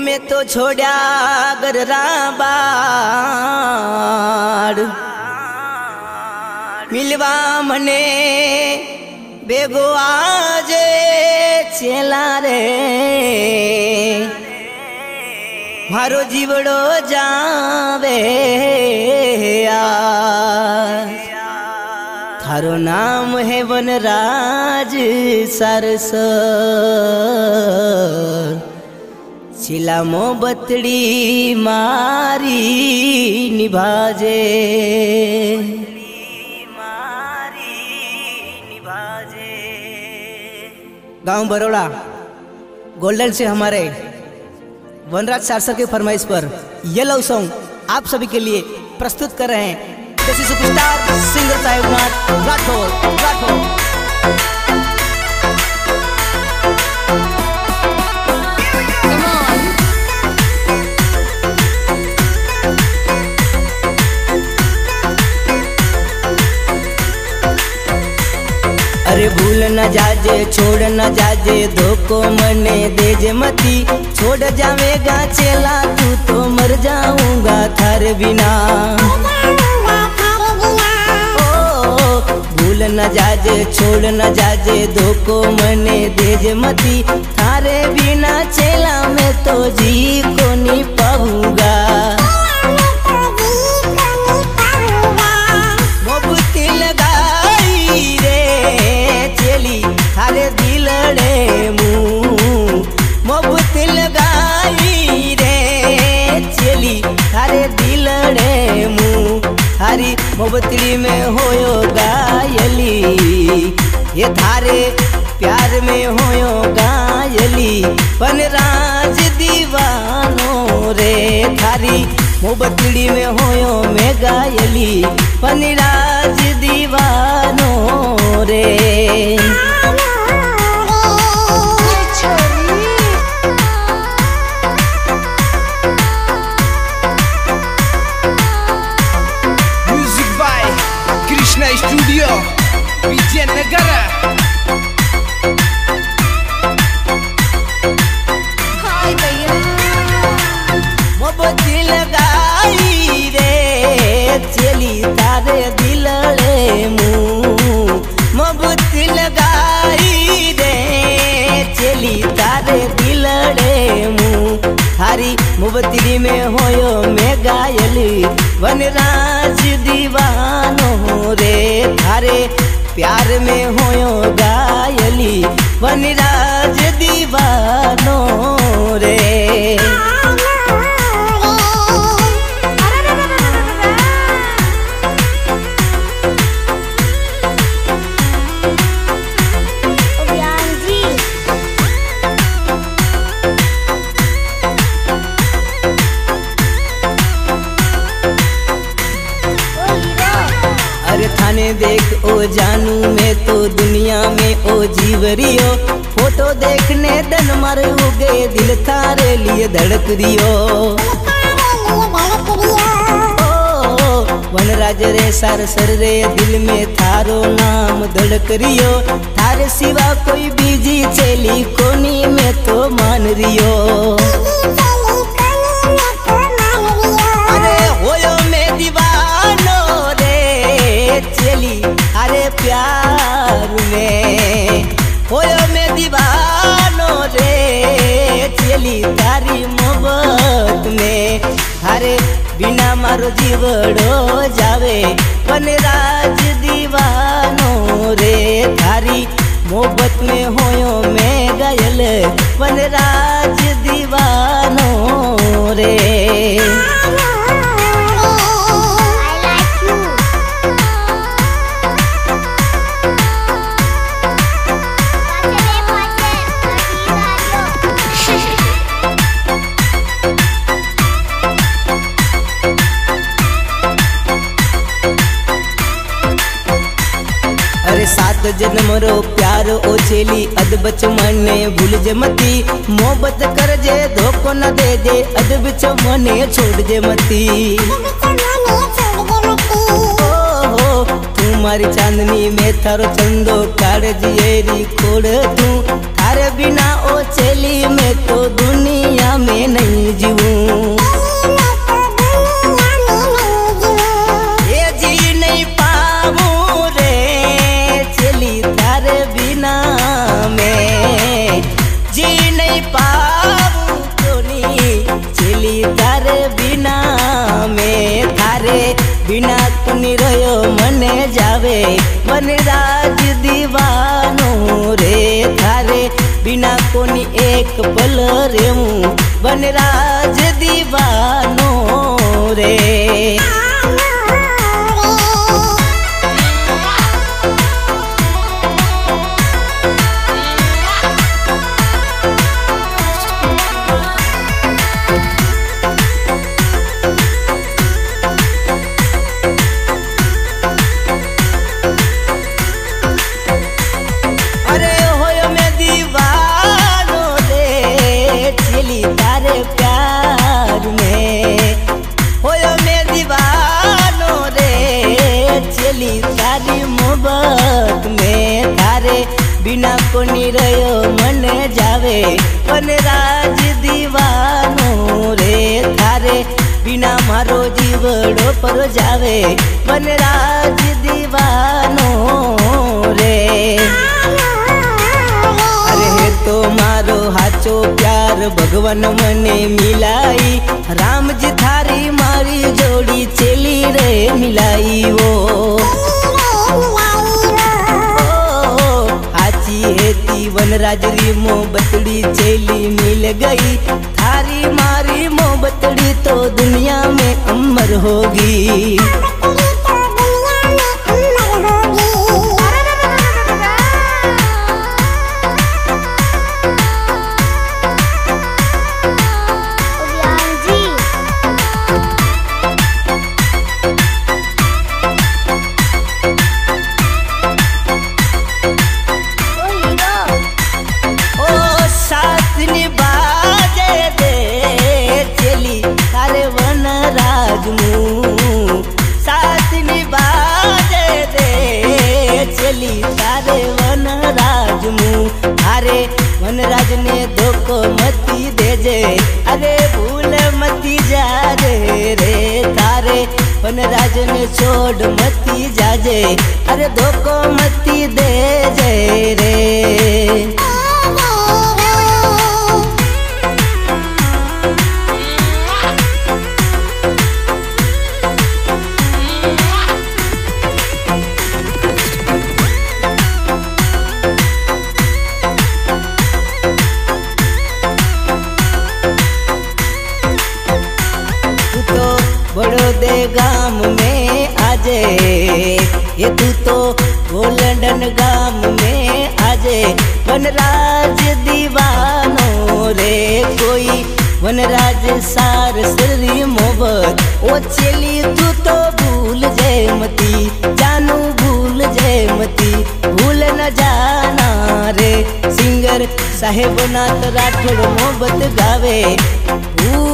मैं तो छोड़ा गर राबाड़ मिलवा मने बेगो आज चेला रे मारो जीवड़ो जावे थारो नाम है वनराज सरसर चिला मोबतड़ी मारी निभाजे गांव बरोड़ा गोल्डन से हमारे वनराज सारसर के फरमाइश पर ये लव सॉन्ग आप सभी के लिए प्रस्तुत कर रहे हैं जैसे सुपरस्टार सिंगर साहब नाथ राठौर। अरे भूल न जाजे छोड़ न जाजे धोखो मने देजे मती छोड़ जावेगा चेला तू तो मर जाऊंगा थारे बिना। भूल न जाजे छोड़ न जाजे धोखो मने देजे मती थारे बिना चेला मैं तो जी को नहीं पाऊंगा। थारी मोबतली में होयो गायली ये थारे प्यार में होयो गायली वनराज दीवानो रे थारी मोबतली में होयो मैं गायली वनराज दीवानो रे। मोबतली में होयो मैं गायली वनराज दीवानो रे थारे प्यार में होयो गायली वनराज दीवानो रे। देख ओ जानू मैं तो दुनिया में ओ जीवरियो फोटो देखने दन मर हो गए दिल थारे लिए धड़क दियो। वनराज रे सरसर रे दिल में थारो नाम धड़क रियो थारे सिवा कोई बीजी चेली कोनी में तो मान रियो। अरे प्यार में होयो मैं दीवानो रे चली तारी मोहब्बत में अरे बिना मारो जीवड़ो जावे वनराज दीवानो रे थारी मोहब्बत में होयो मैं गयल वनराज दीवानो रे। जन मरो प्यारो ओ चेली अदबच मने भूल जे मती, मोहब्बत कर जे धोखो न दे जे, अदबच मने छोड़ जे मती। तू मारी चांदनी मैं थारो चंदो, काड़जिएरी खोड़ तू, थारे बिना ओ चेली मैं तो दुनिया में नहीं जीवूं। बिना तुनी रहो मने जावे मने राज दीवानो रे, थारे बिना कोनी एक पल रेऊं बने राज दीवानो रे। बिना कोनी रहो मन जावे मन राज दीवानो रे, थारे बिना मारो जीवड़ो पर जावे मन राज दीवानो रे। अरे तो मारो हाचो प्यार भगवान मने मिलाई, राम जी थारी मारी जोड़ी चेली रे मिलाई वो। वनराज री मोहब्बतड़ी चेली मिल गई, थारी मारी मोहब्बतड़ी तो दुनिया में अमर होगी। अरे वनराज ने धोखो मती देजे, अरे भूल मती जाजे रे, तारे वनराज ने छोड़ मती जाजे, अरे धोखो मती देजे रे। बड़ोदे गाम में आजे ये तू तो गोलंडन गाम में आजे वनराज दीवानो रे, कोई वनराज सार सरी मोहब्बत ओ चेली तू तो भूल जे मती, जानू भूल जे मती भूल न जाना रे। सिंगर साहेब नाथ राठौर मोहब्बत गावे